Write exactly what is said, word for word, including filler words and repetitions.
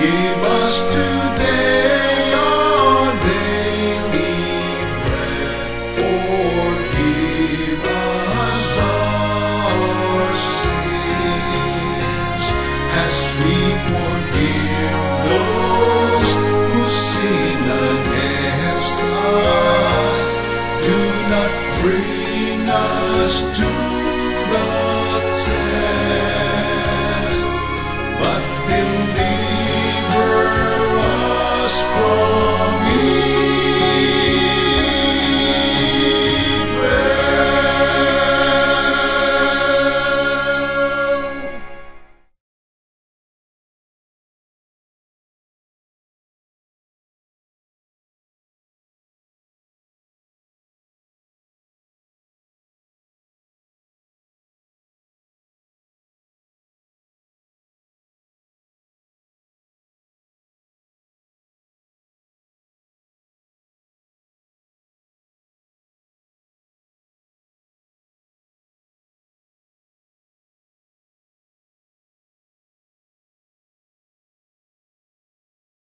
Give us today.